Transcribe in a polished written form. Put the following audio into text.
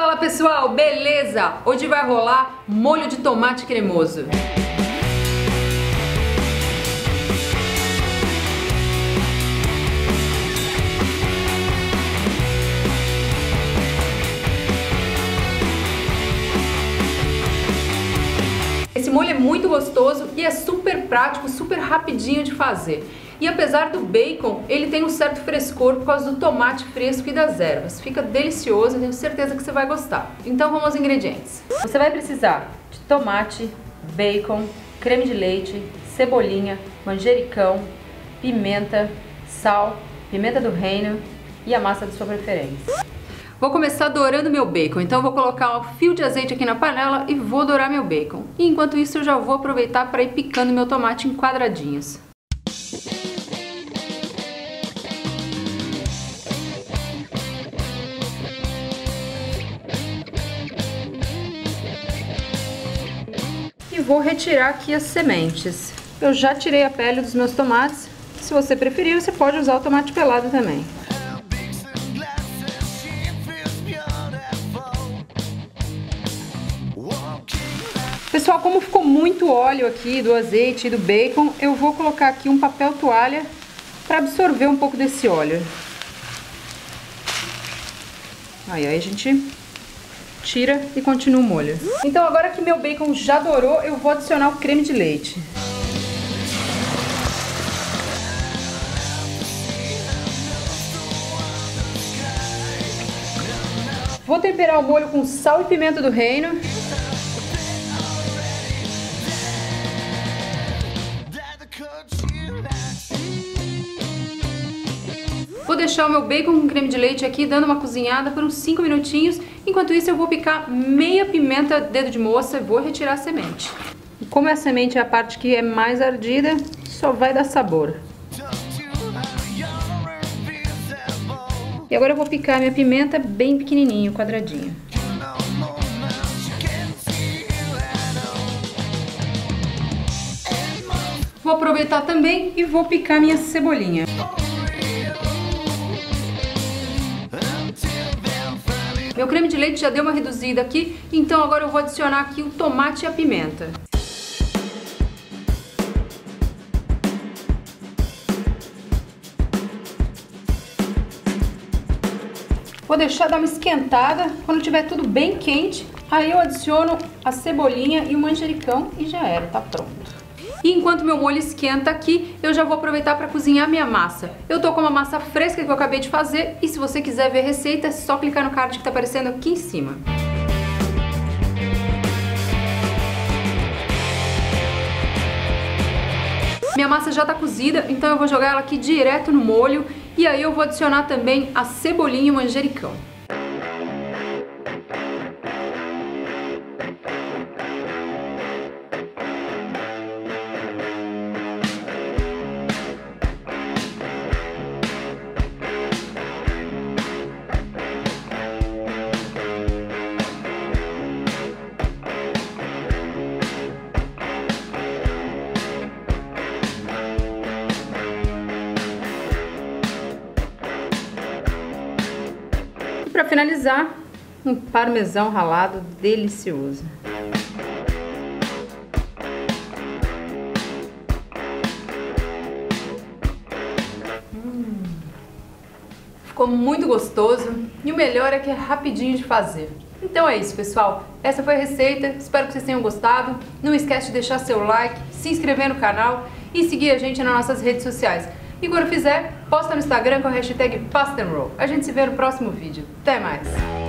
Fala pessoal, beleza? Hoje vai rolar molho de tomate cremoso. Esse molho é muito gostoso e é super prático, super rapidinho de fazer. E apesar do bacon, ele tem um certo frescor por causa do tomate fresco e das ervas. Fica delicioso, eu tenho certeza que você vai gostar. Então vamos aos ingredientes. Você vai precisar de tomate, bacon, creme de leite, cebolinha, manjericão, pimenta, sal, pimenta do reino e a massa de sua preferência. Vou começar dourando meu bacon, então vou colocar um fio de azeite aqui na panela e vou dourar meu bacon. E enquanto isso eu já vou aproveitar para ir picando meu tomate em quadradinhos. E vou retirar aqui as sementes. Eu já tirei a pele dos meus tomates, se você preferir você pode usar o tomate pelado também. Pessoal, como ficou muito óleo aqui do azeite e do bacon, eu vou colocar aqui um papel toalha para absorver um pouco desse óleo. Aí a gente tira e continua o molho. Então agora que meu bacon já dourou, eu vou adicionar o creme de leite. Vou temperar o molho com sal e pimenta do reino. Vou deixar o meu bacon com creme de leite aqui, dando uma cozinhada por uns 5 minutinhos. Enquanto isso eu vou picar meia pimenta dedo de moça e vou retirar a semente. E como a semente é a parte que é mais ardida, só vai dar sabor. E agora eu vou picar minha pimenta bem pequenininho, quadradinho. Vou aproveitar também e vou picar minha cebolinha. Meu creme de leite já deu uma reduzida aqui, então agora eu vou adicionar aqui o tomate e a pimenta. Vou deixar dar uma esquentada, quando tiver tudo bem quente, aí eu adiciono a cebolinha e o manjericão e já era, tá pronto. E enquanto meu molho esquenta aqui, eu já vou aproveitar para cozinhar minha massa. Eu tô com uma massa fresca que eu acabei de fazer e se você quiser ver a receita, é só clicar no card que tá aparecendo aqui em cima. Minha massa já tá cozida, então eu vou jogar ela aqui direto no molho e aí eu vou adicionar também a cebolinha e o manjericão. Para finalizar, um parmesão ralado delicioso. Ficou muito gostoso e o melhor é que é rapidinho de fazer. Então é isso, pessoal. Essa foi a receita, espero que vocês tenham gostado. Não esquece de deixar seu like, se inscrever no canal e seguir a gente nas nossas redes sociais. E quando fizer, posta no Instagram com a hashtag Pasta and Roll. A gente se vê no próximo vídeo. Até mais!